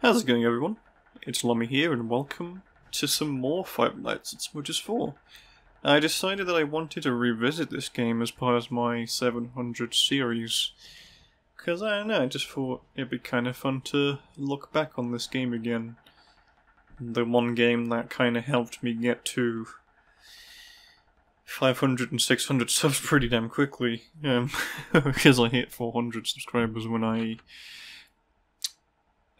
How's it going, everyone? It's Lummy here, and welcome to some more Five Nights at Smudgers 4. I decided that I wanted to revisit this game as part of my 700 series, because I don't know, I just thought it'd be kind of fun to look back on this game again. The one game that kind of helped me get to 500 and 600 subs pretty damn quickly, because I hit 400 subscribers when I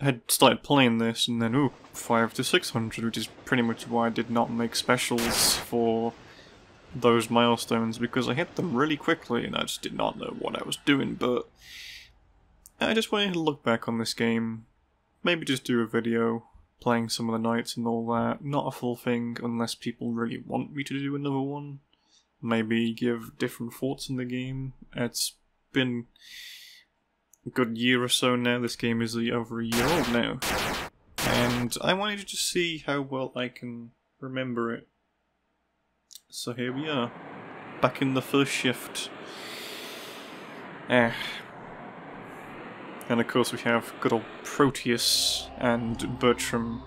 had started playing this, and then, ooh, 500 to 600, which is pretty much why I did not make specials for those milestones, because I hit them really quickly and I just did not know what I was doing. But I just wanted to look back on this game, maybe just do a video playing some of the nights and all that, not a full thing unless people really want me to do another one, maybe give different thoughts on the game. It's been a good year or so now. This game is over a year old now, and I wanted to just see how well I can remember it. So here we are, back in the first shift. And of course we have good old Proteus and Bertram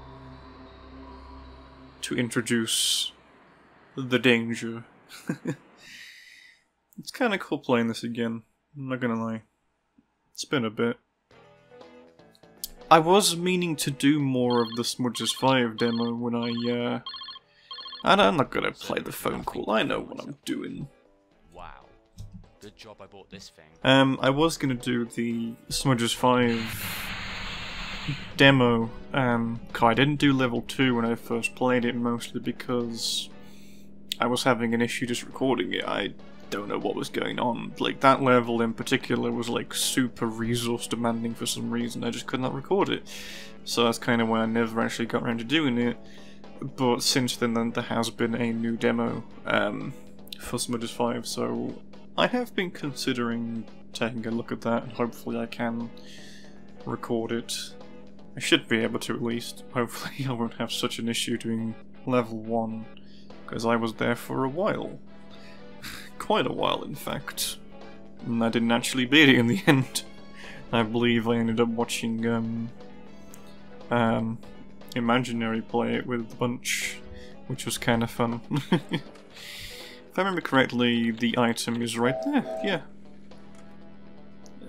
to introduce the danger. It's kinda cool playing this again, I'm not gonna lie. It's been a bit. I was meaning to do more of the Smudgers 5 demo when and I'm not gonna play the phone call, I know what I'm doing. Wow. Good job I bought this thing. I was gonna do the Smudgers 5 demo, 'cause I didn't do level 2 when I first played it, mostly because I was having an issue just recording it. I don't know what was going on. Like, that level in particular was like super resource demanding for some reason. I just could not record it, so that's kind of why I never actually got around to doing it. But since then there has been a new demo for Smudgers 5, so I have been considering taking a look at that, and hopefully I can record it. I should be able to, at least. Hopefully I won't have such an issue doing level 1, because I was there for a while. Quite a while, in fact, and I didn't actually beat it in the end. I believe I ended up watching Imaginary play it with a bunch, which was kind of fun. If I remember correctly, the item is right there, yeah.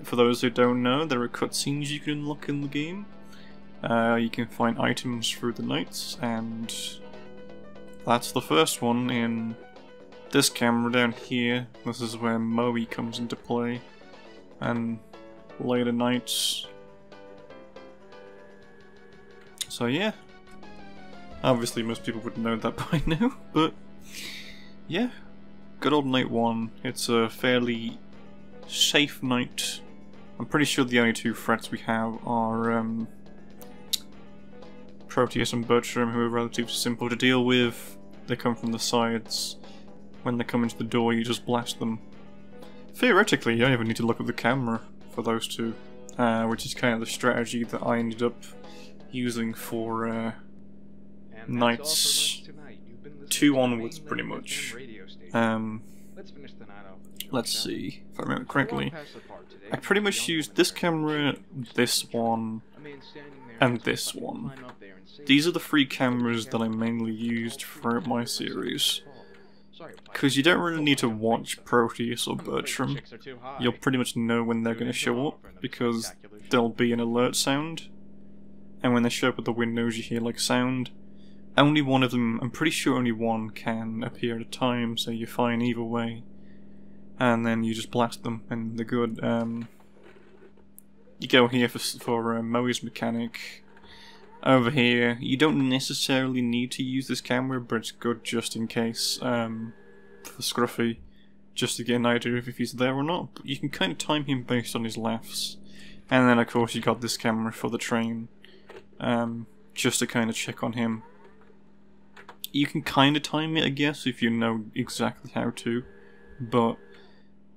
For those who don't know, there are cutscenes you can unlock in the game. You can find items through the nights, and that's the first one in this camera down here. This is where Moe comes into play, and later nights. So yeah, obviously most people would know that by now, but yeah, good old night 1. It's a fairly safe night. I'm pretty sure the only two threats we have are Proteus and Bertram, who are relatively simple to deal with. They come from the sides. When they come into the door, you just blast them. Theoretically, you don't even need to look at the camera for those two, which is kind of the strategy that I ended up using for nights 2 onwards, pretty much. Let's see, if I remember correctly. I pretty much used this camera, this one, and this one. These are the 3 cameras that I mainly used throughout my series, because you don't really need to watch Proteus or Bertram. You'll pretty much know when they're going to show up, because there'll be an alert sound, and when they show up at the windows you hear like sound. Only one of them, I'm pretty sure only one, can appear at a time, so you're fine either way. And then you just blast them and they're good. You go here for Moe's mechanic. Over here, you don't necessarily need to use this camera, but it's good just in case, for Scruffy, just to get an idea if he's there or not. But you can kind of time him based on his laughs. And then of course you got this camera for the train, just to kind of check on him. You can kind of time it, I guess, if you know exactly how to, but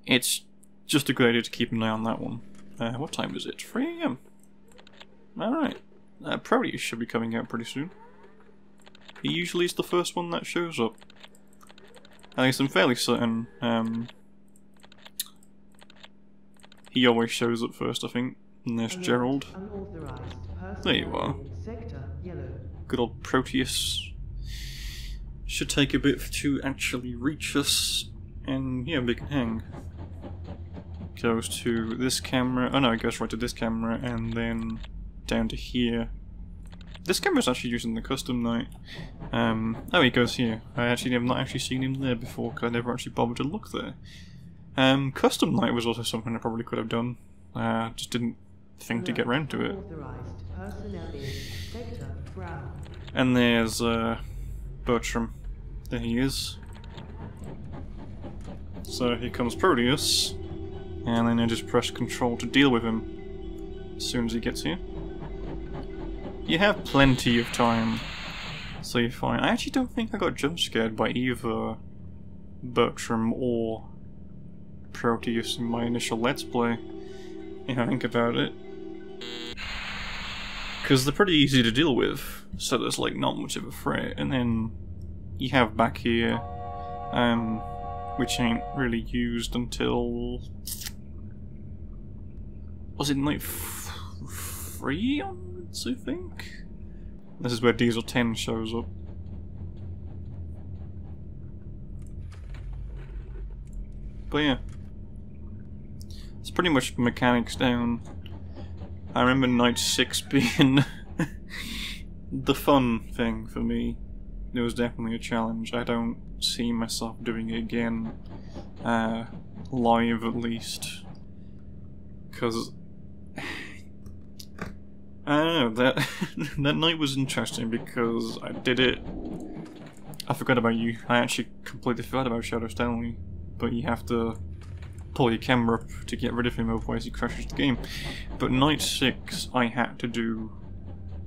it's just a good idea to keep an eye on that one. What time is it? 3 AM. Alright. Proteus should be coming out pretty soon. He usually is the first one that shows up. At least I'm fairly certain. He always shows up first, I think. And there's Gerald. There you are. Good old Proteus. Should take a bit to actually reach us, and yeah, we can hang. Goes to this camera, oh no, it goes right to this camera, and then down to here. This camera's actually used in the custom night. Oh, he goes here. I actually have not actually seen him there before, because I never actually bothered to look there. Custom night was also something I probably could have done. Just didn't think to get round to it. And there's Bertram. There he is. So here comes Proteus, and then I just press Control to deal with him as soon as he gets here. You have plenty of time, so you're fine. I actually don't think I got jump scared by either Bertram or Proteus in my initial Let's Play, if I think about it. Because they're pretty easy to deal with, so there's like not much of a threat. And then you have back here, which ain't really used until... was it night 3 onwards, I think? This is where Diesel 10 shows up. But yeah, it's pretty much mechanics down. I remember night 6 being the fun thing for me. It was definitely a challenge. I don't see myself doing it again, live at least, because I don't know, that that night was interesting because I did it. I forgot about you. I actually completely forgot about Shadow Stanley, but you have to pull your camera up to get rid of him, otherwise he crashes the game. But night 6 I had to do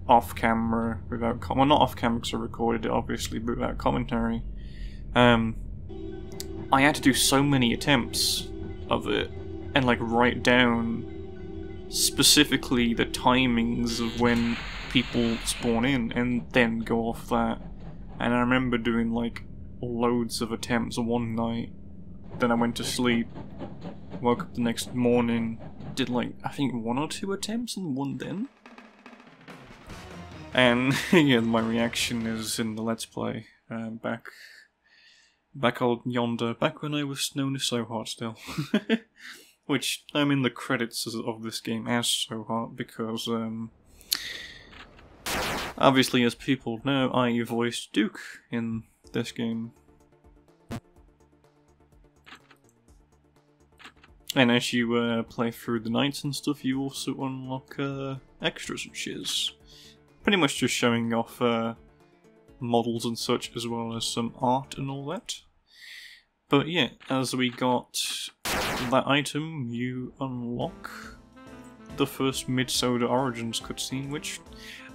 off camera without well, not off camera because I recorded it obviously, but without commentary. I had to do so many attempts of it and like write down specifically the timings of when people spawn in and then go off that. And I remember doing like loads of attempts one night, then I went to sleep, woke up the next morning, did like I think 1 or 2 attempts and won then. And yeah, my reaction is in the Let's Play back old yonder, back when I was known as So Hot Still, which I'm in the credits of this game as So Hot because obviously, as people know, I voiced Duke in this game. And as you play through the nights and stuff, you also unlock extras and shiz. Pretty much just showing off models and such, as well as some art and all that. But yeah, as we got that item, you unlock the first Midsodor Origins cutscene, which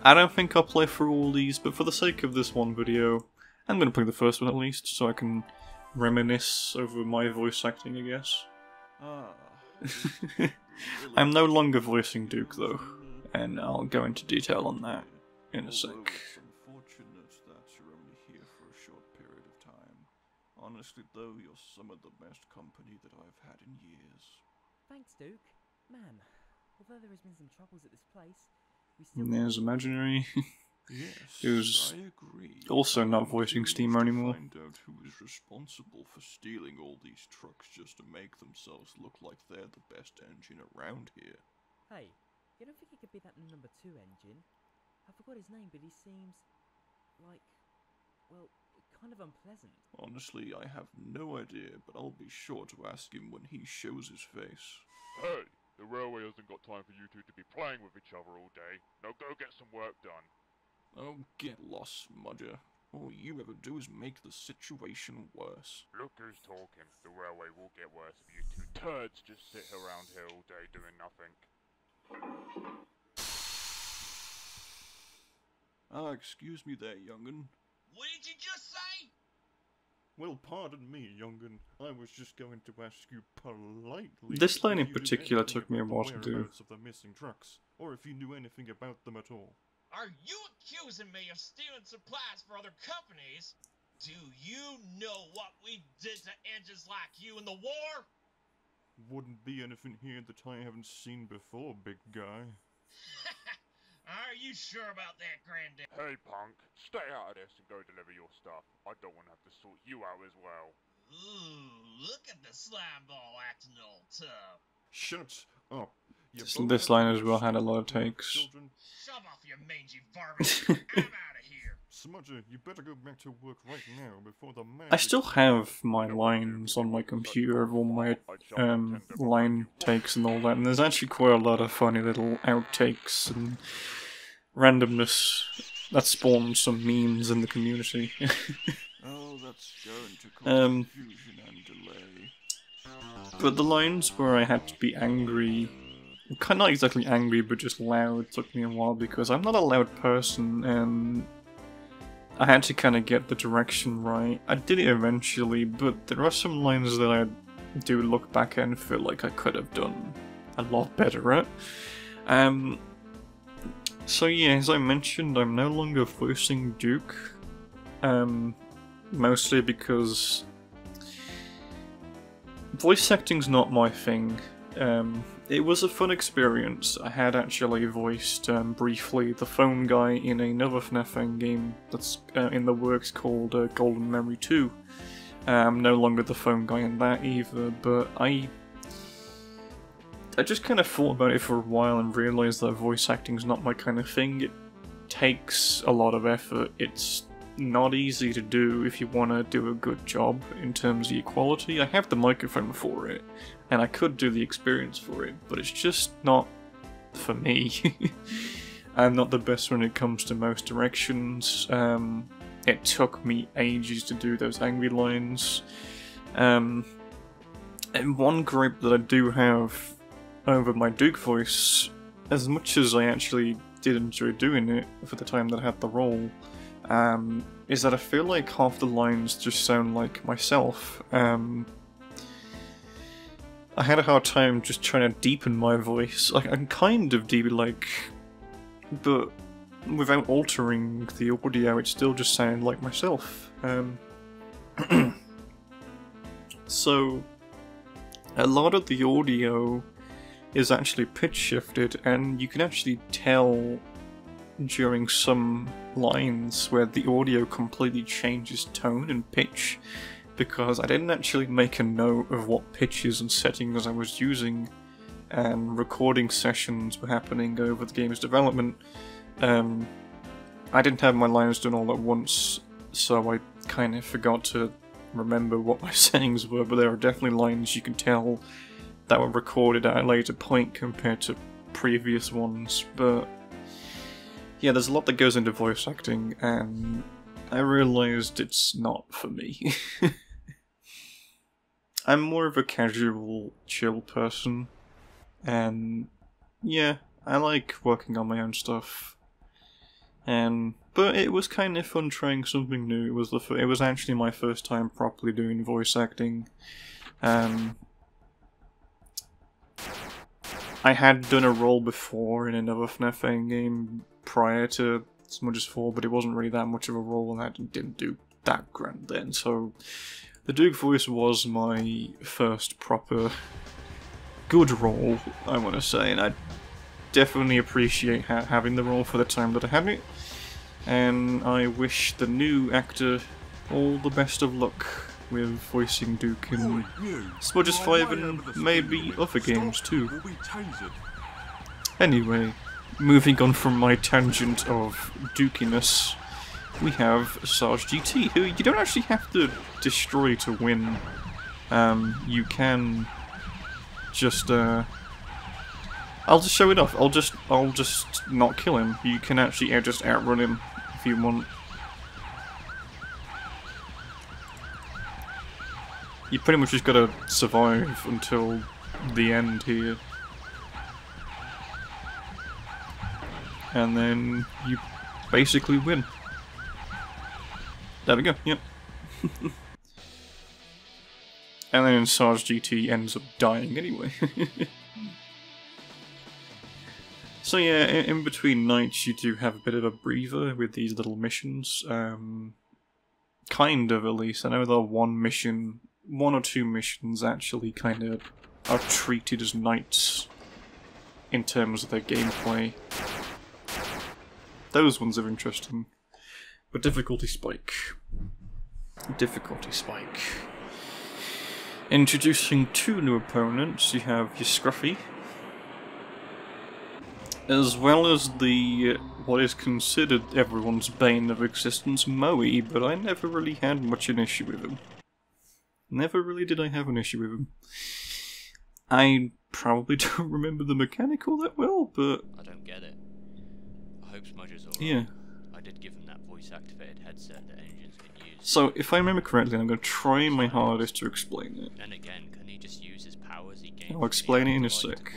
I don't think I'll play through all these, but for the sake of this one video, I'm going to play the first one at least, so I can reminisce over my voice acting, I guess. I'm no longer voicing Duke though, and I'll go into detail on that in a sec. It's unfortunate that you're only here for a short period of time. Honestly though, you're some of the best company that I've had in years. Thanks, Duke. Man, although there has been some troubles at this place, we still... There's imaginary. Yes, who's also not voicing Steamer anymore. Find out who is responsible for stealing all these trucks just to make themselves look like they're the best engine around here. Hey, you don't think it could be that number 2 engine? I forgot his name, but he seems like, well, kind of unpleasant. Honestly, I have no idea, but I'll be sure to ask him when he shows his face. Hey, the railway hasn't got time for you two to be playing with each other all day. Now go get some work done. Oh, get lost, Smudger. All you ever do is make the situation worse. Look who's talking. The railway will get worse if you two turds just sit around here all day doing nothing. Ah, excuse me there, young'un. What did you just say? Well, pardon me, young'un. I was just going to ask you politely... This line in particular took me a while to do. ...of the missing trucks, or if you knew anything about them at all. Are you accusing me of stealing supplies for other companies? Do you know what we did to engines like you in the war? Wouldn't be anything here that I haven't seen before, big guy. Are you sure about that, Granddad? Hey, punk. Stay out of this and go deliver your stuff. I don't want to have to sort you out as well. Ooh, look at the slime ball acting all tough. Shut up. This line as well had a lot of takes. Children. Shove off your mangy varmint. I'm out of here. Smudger, you better go back to work right now before the man. I still have my lines on my computer of all my line takes and all that, and there's actually quite a lot of funny little outtakes and randomness that spawned some memes in the community. Oh, that's going to cause confusion and delay. But the lines where I had to be angry, not exactly angry, but just loud, took me a while because I'm not a loud person and I had to kind of get the direction right. I did it eventually, but there are some lines that I do look back at and feel like I could have done a lot better at. So yeah, as I mentioned, I'm no longer voicing Duke, mostly because voice acting's not my thing. It was a fun experience. I had actually voiced briefly the phone guy in another FNAF game that's in the works called Golden Memory 2. I'm no longer the phone guy in that either, but I just kind of thought about it for a while and realised that voice acting's not my kind of thing. It takes a lot of effort. It's not easy to do if you want to do a good job in terms of your quality. I have the microphone for it, and I could do the experience for it, but it's just not for me. I'm not the best when it comes to most directions. It took me ages to do those angry lines. And one gripe that I do have over my Duke voice, as much as I actually did enjoy doing it for the time that I had the role, is that I feel like half the lines just sound like myself. I had a hard time just trying to deepen my voice. I can kind of like, but without altering the audio, it still just sounded like myself. So, a lot of the audio is actually pitch shifted, and you can actually tell during some lines where the audio completely changes tone and pitch, because I didn't actually make a note of what pitches and settings I was using, and recording sessions were happening over the game's development. I didn't have my lines done all at once, so I kind of forgot to remember what my settings were, but there are definitely lines you can tell that were recorded at a later point compared to previous ones, but yeah, there's a lot that goes into voice acting, and I realised it's not for me. I'm more of a casual, chill person, and yeah, I like working on my own stuff. But it was kind of fun trying something new. It was actually my first time properly doing voice acting. I had done a role before in another FNAF game prior to Smudgers 4, but it wasn't really that much of a role and I didn't do that grand then, so the Duke voice was my first proper good role, I want to say, and I definitely appreciate having the role for the time that I had it, and I wish the new actor all the best of luck with voicing Duke in Smudgers 5 and maybe other games too. Anyway, moving on from my tangent of Dukiness, we have Sarge GT, who you don't actually have to destroy to win. You can just, I'll just show it off. I'll just not kill him. You can actually just outrun him if you want. You pretty much just gotta survive until the end here. And then you basically win. There we go, yep. And then Sarge GT ends up dying anyway. So yeah, in between nights you do have a bit of a breather with these little missions. Kind of, at least. I know there are one or two missions actually kind of are treated as nights in terms of their gameplay. Those ones are interesting. But difficulty spike. Difficulty spike. Introducing two new opponents. You have your Scruffy, as well as the what is considered everyone's bane of existence, Moe, but I never really had much an issue with him. Never really did I have an issue with him. I probably don't remember the mechanic all that well, but... I don't get it. I hope Smudger's alright. Yeah. I did give him that voice-activated headset that engines can use. So, if I remember correctly, I'm going to try my hardest to explain it. And again, can he just use his powers he gained? I'll explain it in a sec.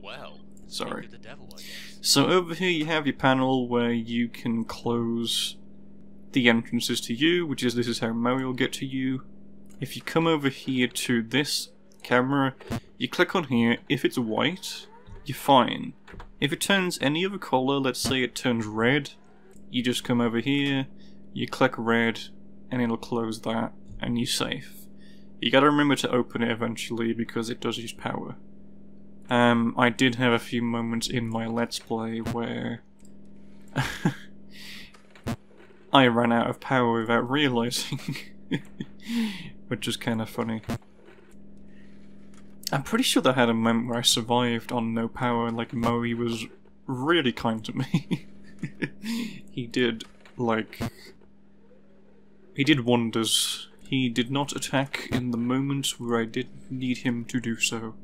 Well, sorry. The devil, I guess. So over here you have your panel where you can close the entrances to you, which is this is how Moe will get to you. If you come over here to this camera, you click on here. If it's white, you're fine. If it turns any other colour, let's say it turns red, you just come over here, you click red, and it'll close that, and you're safe. You gotta remember to open it eventually because it does use power. I did have a few moments in my Let's Play where I ran out of power without realising, which is kind of funny. I'm pretty sure that I had a moment where I survived on no power, like Moe was really kind to me. He did, like... he did wonders. He did not attack in the moment where I did need him to do so.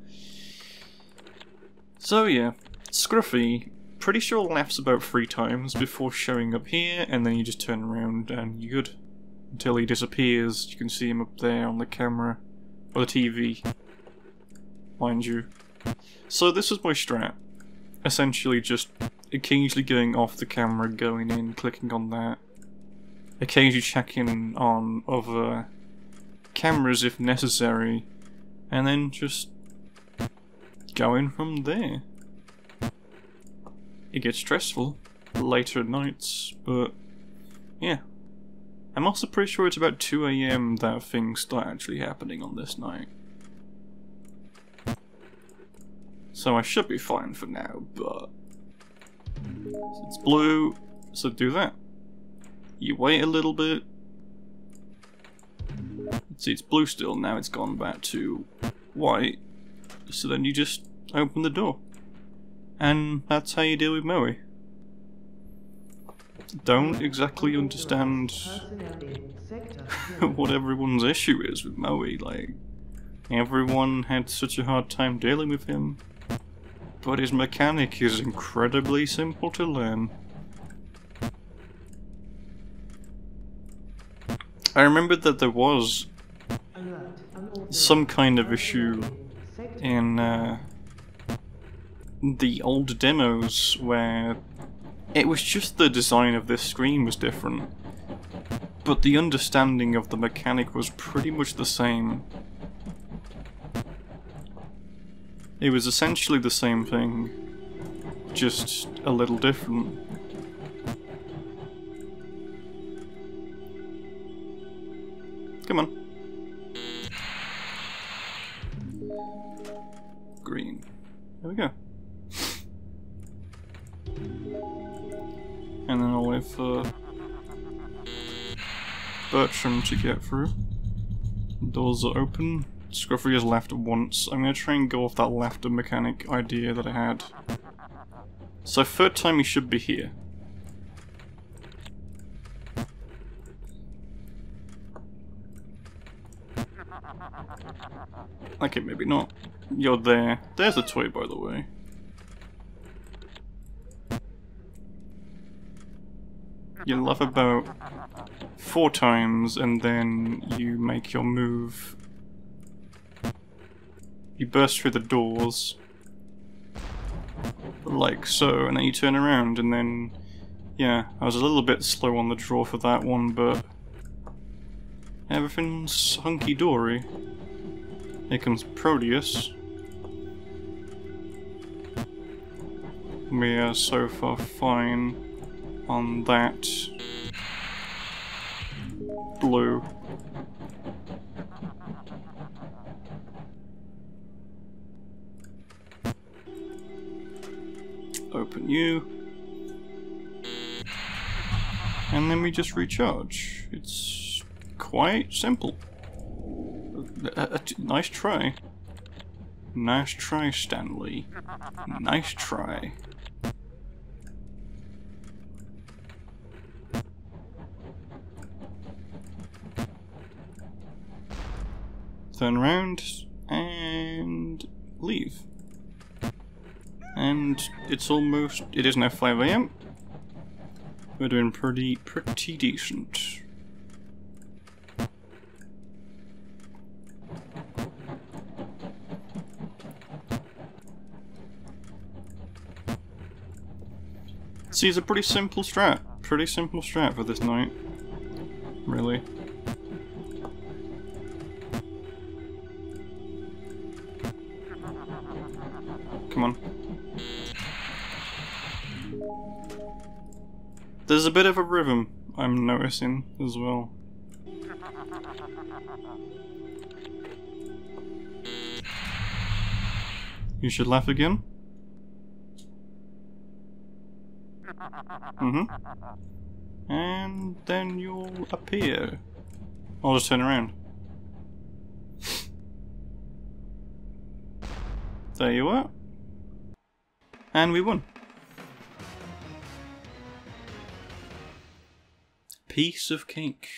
So yeah, Scruffy, pretty sure laughs about 3 times before showing up here, and then you just turn around and you're good. Until he disappears, you can see him up there on the camera, or the TV, mind you. So this is my strat, essentially just occasionally going off the camera, going in, clicking on that, occasionally checking on other cameras if necessary, and then just going from there. It gets stressful later at nights, but yeah. I'm also pretty sure it's about 2 AM that things start actually happening on this night. So I should be fine for now, but it's blue, so do that. You wait a little bit. See, it's blue still, now it's gone back to white. So then you just open the door. And that's how you deal with Moe. Don't exactly understand what everyone's issue is with Moe. Like, everyone had such a hard time dealing with him. But his mechanic is incredibly simple to learn. I remember that there was some kind of issue in the old demos where it was just the design of this screen was different, but the understanding of the mechanic was pretty much the same. It was essentially the same thing, just a little different. Come on. Green. There we go. And then I'll wait for Bertram to get through. Doors are open. Scruffy has left once. I'm going to try and go off that laughter mechanic idea that I had. So 3rd time he should be here. Okay, maybe not. You're there. There's a toy, by the way. You laugh about 4 times and then you make your move. You burst through the doors. Like so, and then you turn around and then... yeah, I was a little bit slow on the draw for that one, but... everything's hunky-dory. Here comes Proteus. We are so far fine on that. Blue. Open you. and then we just recharge. It's quite simple. Nice try. Nice try, Stanley. Nice try. Turn around and leave. And it's almost, it is now 5 AM. We're doing pretty decent. See, it's a pretty simple strat for this night, really. Come on. There's a bit of a rhythm I'm noticing as well. You should laugh again. Mm-hmm. And then you'll appear. I'll just turn around. There you are. And we won. Piece of cake.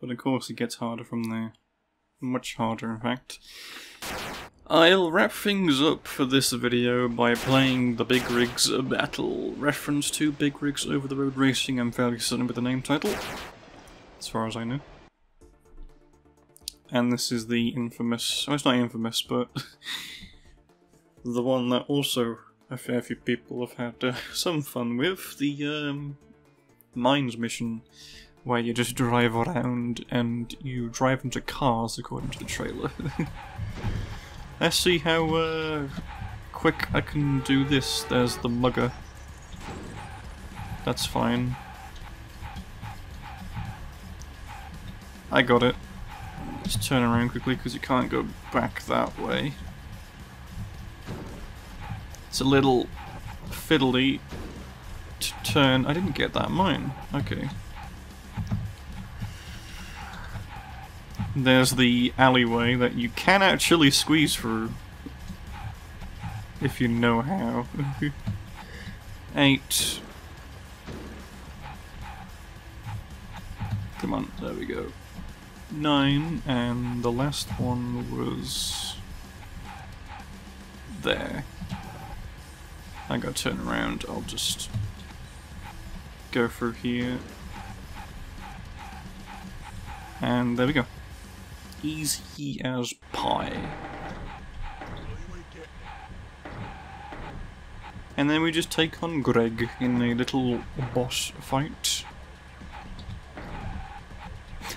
But of course it gets harder from there. Much harder, in fact. I'll wrap things up for this video by playing the Big Rigs Battle. Reference to Big Rigs Over the Road Racing, I'm fairly certain with the name title, as far as I know. And this is the infamous, well, it's not infamous, but the one that also a fair few people have had some fun with, the Mines mission, where you just drive around and you drive into cars according to the trailer. Let's see how quick I can do this. There's the mugger. That's fine. I got it. Let's turn around quickly because you can't go back that way. It's a little fiddly to turn. I didn't get that mine. Okay. There's the alleyway that you can actually squeeze through, if you know how. 8. Come on, there we go. 9, and the last one was there. I gotta turn around, I'll just go through here. And there we go. Easy as pie. And then we just take on Greg in a little boss fight.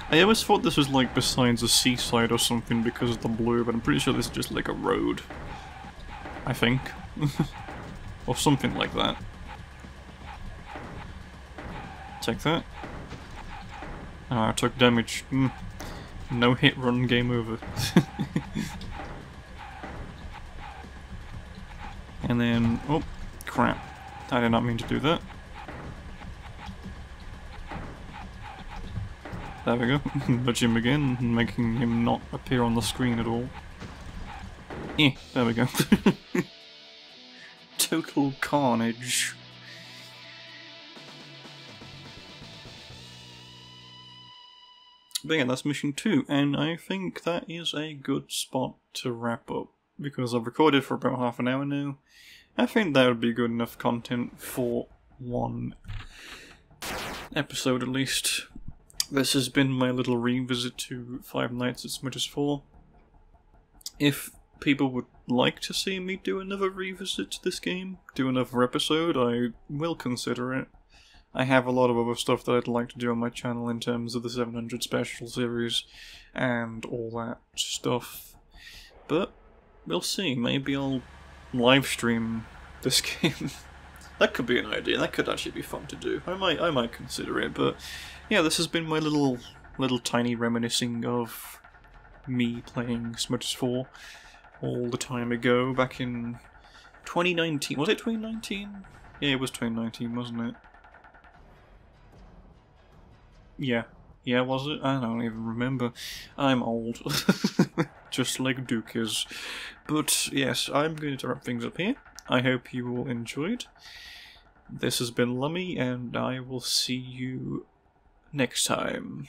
I always thought this was like besides a seaside or something because of the blue, but I'm pretty sure this is just like a road. I think. Or something like that. Take that. Oh, I took damage. No hit run, game over. And then, oh, crap. I did not mean to do that. There we go. Nudge him again, making him not appear on the screen at all. Eh, there we go. Total carnage. But yeah, that's mission 2, and I think that is a good spot to wrap up, because I've recorded for about half an hour now. I think that would be good enough content for one episode at least. This has been my little revisit to Five Nights at Smudgers 4. If people would like to see me do another revisit to this game, do another episode, I will consider it. I have a lot of other stuff that I'd like to do on my channel in terms of the 700 special series and all that stuff. But we'll see, maybe I'll live stream this game. That could be an idea, that could actually be fun to do. I might consider it, but yeah, this has been my little tiny reminiscing of me playing Smudgers 4 all the time ago, back in 2019. Was it 2019? Yeah, it was 2019, wasn't it? Yeah. Yeah, was it? I don't even remember. I'm old. Just like Duke is. But yes, I'm going to wrap things up here. I hope you all enjoyed. This has been Lummy, and I will see you next time.